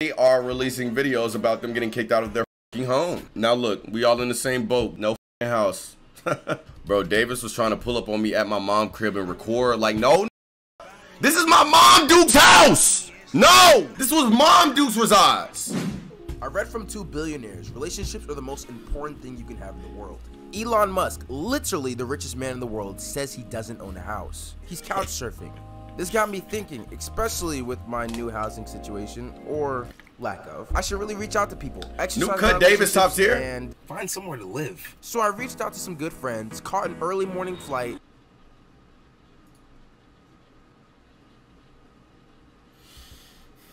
They are releasing videos about them getting kicked out of their fucking home. Now look, we all in the same boat, no fucking house. Bro, Davis was trying to pull up on me at my mom's crib and record. Like, no, this is my mom Duke's house. No, this was mom Duke's resides. I read from two billionaires, relationships are the most important thing you can have in the world. Elon Musk, literally the richest man in the world, says he doesn't own a house. He's couch surfing. This got me thinking, especially with my new housing situation, or lack of. I should really reach out to people. New cut Davis tops here. And find somewhere to live. So I reached out to some good friends, caught an early morning flight.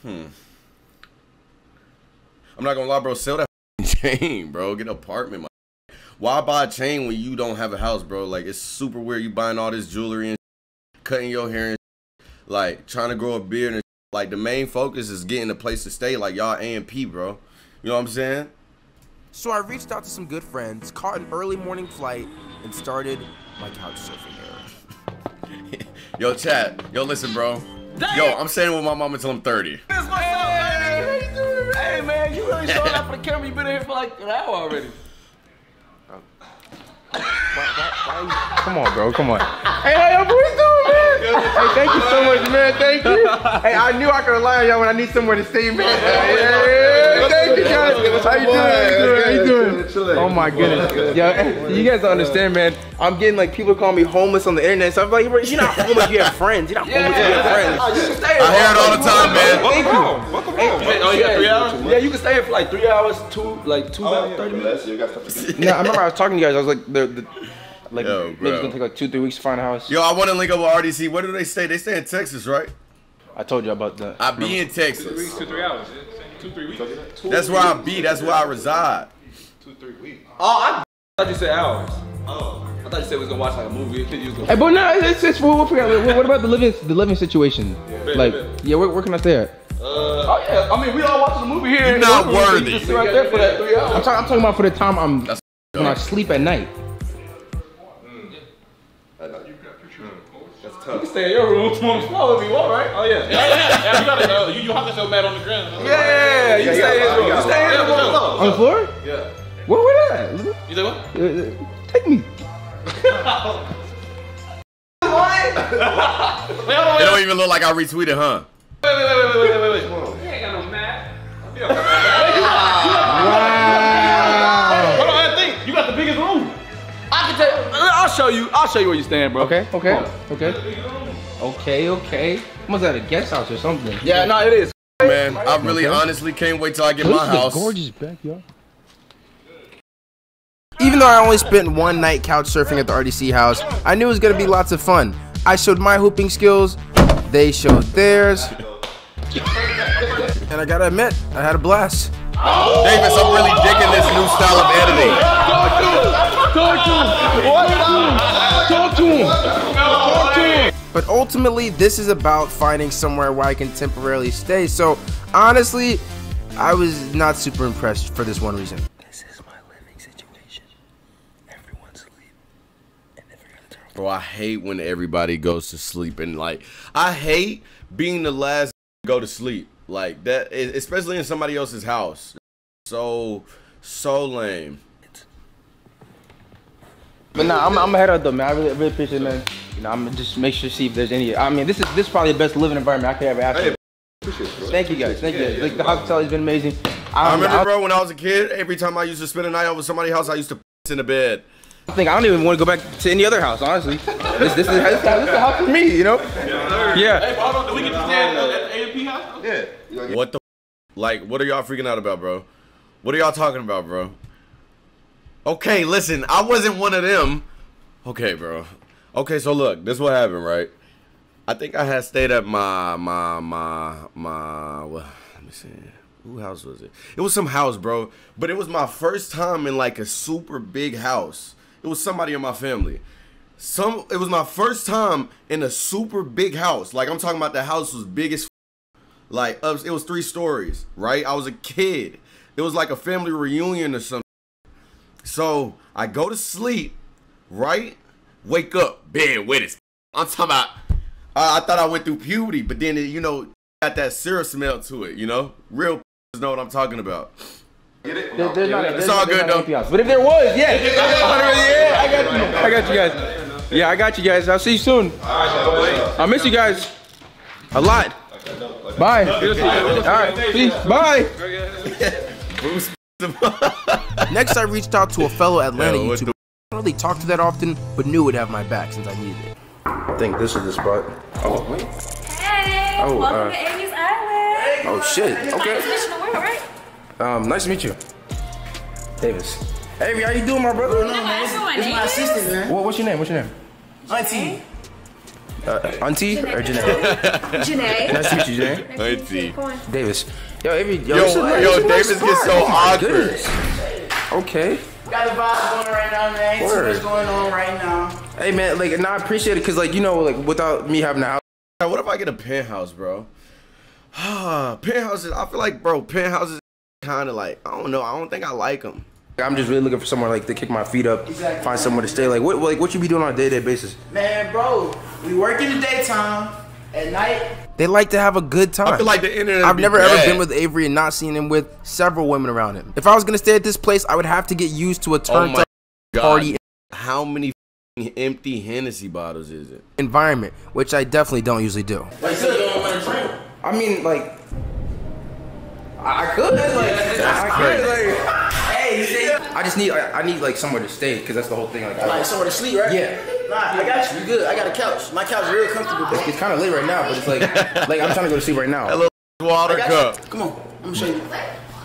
I'm not gonna lie, bro, sell that chain, bro. Get an apartment, my. Why buy a chain when you don't have a house, bro? Like, it's super weird. You buying all this jewelry and cutting your hair and like trying to grow a beard and like the main focus is getting a place to stay. Like, y'all AMP, bro. You know what I'm saying? So I reached out to some good friends, caught an early morning flight, and started my couch surfing era. Yo, chat. Yo, listen, bro. Yo, I'm staying with my mom until I'm 30. That's my son, hey, man, you really showed up for the camera. You've been here for like an hour already. Come on, bro. Come on. Hey, how y'all boys doing, man? Hey, thank you so much, man. Thank you. Hey, I knew I could rely on y'all when I need somewhere to stay, man. Hey, thank you, guys. How you doing? How you doing? How you doing? Oh my goodness. Yo, you guys don't understand, man. I'm getting like people call me homeless on the internet. So I'm like, you're not homeless. You have friends. You're not homeless. You have friends. Oh, you can stay. I hear it all the time, man. Thank you. Welcome home. Oh, you got 3 hours? Yeah, you can stay here for like 3 hours, about 30 minutes. Yeah, I remember I was talking to you guys. I was like, like, yo, maybe it's gonna take like 2-3 weeks to find a house. Yo, I want to link up with RDC. Where do they stay? They stay in Texas, right? I told you about that. I be in Texas. 2 weeks, 2-3 hours. 2-3 weeks. That's where I be. That's where I reside. 2-3 weeks. Oh, I thought you said hours. Oh, I thought you said we was gonna watch like a movie. Hey, but no, it's what about the living situation? Yeah. Like, yeah, where can I stay at? Oh yeah, I mean we all watching a movie here. You're not worthy. Just sit right there for that 3 hours. I'm talking about for the time when I sleep at night. You can stay in your room tomorrow if you want, right? Oh yeah. Yeah. You gotta know. You have to show Matt on the ground. Yeah. You stay in his room. You stay in his room. On the floor? Yeah. Where was that? You said what? Take me. What? It don't even look like I retweeted, huh? Wait. You ain't got no Matt. Wow. Hold on, I think you got the biggest room. I can tell you. I'll show you where you stand, bro. Okay. I must have a guest house or something. Yeah, no, it is. Man, I really honestly can't wait till I get my house. Gorgeous backyard. Even though I only spent one night couch surfing at the RDC house, I knew it was gonna be lots of fun. I showed my hooping skills, they showed theirs, and I gotta admit, I had a blast. Oh! Davis, I'm really digging this new style of editing. Talk to him. But ultimately, this is about finding somewhere where I can temporarily stay. So honestly, I was not super impressed for this one reason. This is my living situation. Everyone's asleep, and they forgot to turn off. Bro, I hate when everybody goes to sleep, and like, I hate being the last to go to sleep. Like that, especially in somebody else's house. So lame. But nah, I'm ahead of them, man. I really appreciate it, man. You know, I'm just make sure to see if there's any. I mean, this is probably the best living environment I could ever ask for. Hey, Thank you guys. Like the hospitality has been amazing. I remember, bro, when I was a kid, every time I used to spend a night over somebody's house, I used to piss in the bed. I don't even want to go back to any other house, honestly. this is the house for me, you know. Yeah. Hey, hold on, do we get to stand at the AMP house? Yeah. What the? Like, what are y'all freaking out about, bro? What are y'all talking about, bro? Okay, listen, I wasn't one of them. Okay, bro. Okay, so look, this is what happened, right? I think I had stayed at my. Well, let me see. Who house was it? It was some house, bro. But it was my first time in like a super big house. It was somebody in my family. It was my first time in a super big house. Like, I'm talking about the house was big as f. Like, it was 3 stories, right? I was a kid. It was like a family reunion or something. So, I go to sleep, right? Wake up, bed wet as f. I'm talking about, I thought I went through puberty, but then, you know, got that syrup smell to it, you know? Real know what I'm talking about. Get it? No, it's all good though. APIs. But if there was, yeah. I got you guys. Yeah, I got you guys. I'll see you soon. I miss you guys a lot. Bye. All right. Peace. Bye. Next, I reached out to a fellow Atlanta YouTuber. I don't really talk to that often, but knew would have my back since I needed it. I think this is the spot. Oh wait. Hey. Oh. Welcome to Amy's Island. Oh shit. Okay. Nice to meet you, Davis. Avery, how you doing, my brother? This is my assistant, man. What's your name? What's your name? Auntie. Auntie Janae. Or Janae? Janae. Nice to meet you, Janae. Auntie. Davis. Yo, Avery. Yo, Davis gets so awkward. Okay. We got the vibe going right now, man. Ain't too much going on right now. Hey, man. Like, and I appreciate it, cause like you know, like without me having a house. What if I get a penthouse, bro? Penthouses. I feel like, bro, penthouses. Kind of like, I don't know, I don't think I like them. I'm just really looking for somewhere like to kick my feet up, exactly. Find somewhere to stay. Like what you be doing on a day-to-day basis? Man, bro, we work in the daytime, at night. They like to have a good time. I feel like the internet. I've never ever been with Avery and not seen him with several women around him. If I was gonna stay at this place, I would have to get used to a turntable party. How many empty Hennessy bottles is it? Environment, which I definitely don't usually do. Like, so you don't want to drink? I mean, like. I could, like, hey, you see? I just need, I need like somewhere to stay, cause that's the whole thing. Like somewhere to sleep, right? Yeah. Nah, I got you. You good? I got a couch. My couch is real comfortable. Bro. It's kind of late right now, but it's like, like I'm trying to go to sleep right now. Hello, water cup. Come on, I'm gonna show you.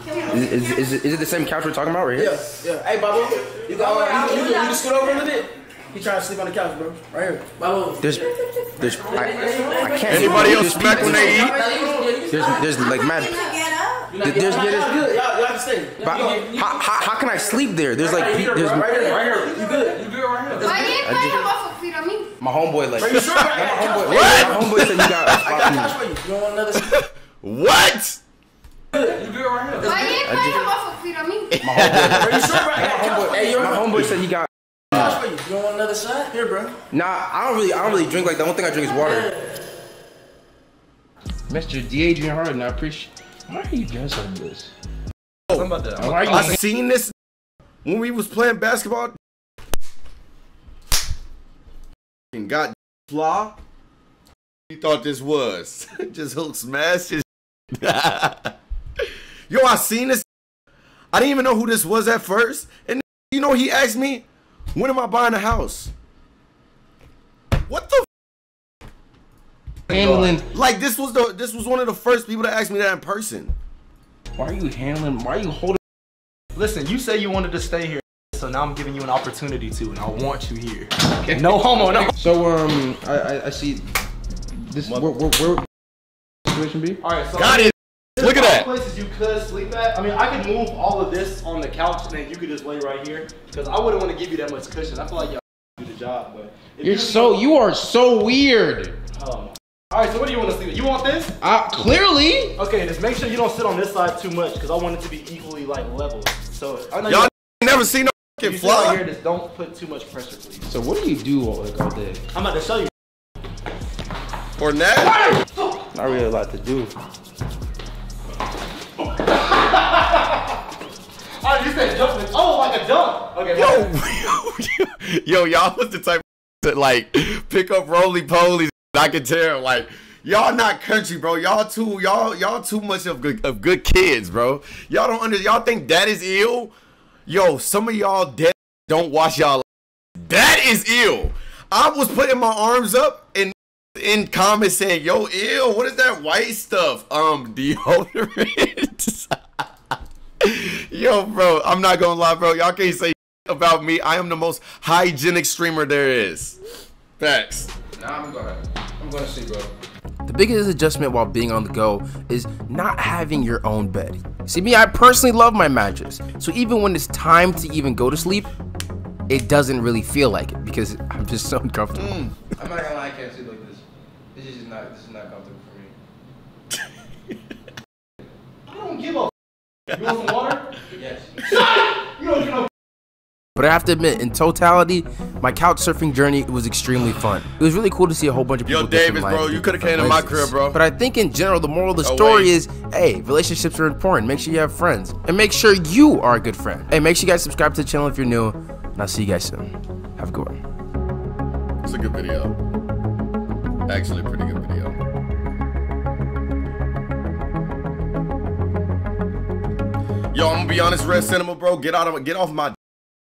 Is it the same couch we're talking about right here? Yeah. Hey, Babo, you got? You can scoot over a little bit. He trying to sleep on the couch, bro. Right here. Babo. There's. I can't. Anybody else back when they eat? There's like mad. How can I sleep there? There's like right here. You good? You good right here? Why you put your muffled feet on me? My homeboy like. Are you sure? My homeboy said you got. You don't want another. What? Good. You good right here? Why you put your muffled feet on me? My homeboy. Are you sure? My homeboy said you got. You don't want another shot? Here, bro. Nah, I don't really drink like that. One thing I drink is water. Mr. De'Adrian Harden, I appreciate. Why are you dressed like this? Oh, I seen this when we was playing basketball. And got flaw. He thought this was just hook smash his. Yo, I seen this. I didn't even know who this was at first, and you know he asked me, "When am I buying a house?" What the? Handling like this was one of the first people to ask me that in person. Why are you handling? Why are you holding? Listen, you say you wanted to stay here, so now I'm giving you an opportunity to, and I want you here. Okay. No homo, no. So I see this. Where situation be? All right, so got it. Look at that. Places you could sleep at. I mean, I could move all of this on the couch, and then you could just lay right here because I wouldn't want to give you that much cushion. I feel like y'all do the job, but you are so weird. All right, so what do you want to sleep with? You want this? Clearly. Okay, just make sure you don't sit on this side too much, because I want it to be equally like level. So y'all never seen no fucking fly. Here, just don't put too much pressure, please. So what do you do all day? I'm about to show you. Or next? Not really a lot to do. All right, you said jumping. Oh, like a dunk. Okay. Yo, y'all was the type that like pick up roly polies. I can tell, like, y'all not country, bro. Y'all too much of good kids, bro. Y'all think that is ill? Yo, some of y'all dead don't wash y'all. That is ill. I was putting my arms up and in comments saying, "Yo, ill. What is that white stuff? Deodorant." Yo, bro, I'm not gonna lie, bro. Y'all can't say about me. I am the most hygienic streamer there is. Facts. Nah, I'm gonna see, bro. The biggest adjustment while being on the go is not having your own bed. See me, I personally love my mattress, so even when it's time to even go to sleep, it doesn't really feel like it because I'm just so uncomfortable. I'm not gonna lie, I can't sleep like this. This is not comfortable for me. I don't give a. You want some water? Yes. You don't give no. But I have to admit, in totality, my couch surfing journey was extremely fun. It was really cool to see a whole bunch of people. Yo, Davis, bro, you could have came to my crib, bro. But I think in general, the moral of the story is, hey, relationships are important. Make sure you have friends. And make sure you are a good friend. Hey, make sure you guys subscribe to the channel if you're new. And I'll see you guys soon. Have a good one. It's a good video. Actually, a pretty good video. Yo, I'm gonna be honest, Red Cinema, bro. Get off my.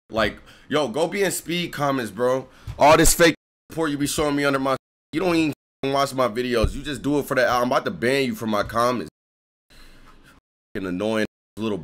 Like, yo, go be in speed comments, bro. All this fake support you be showing me under my. You don't even watch my videos. You just do it for that. I'm about to ban you from my comments. Fucking annoying little.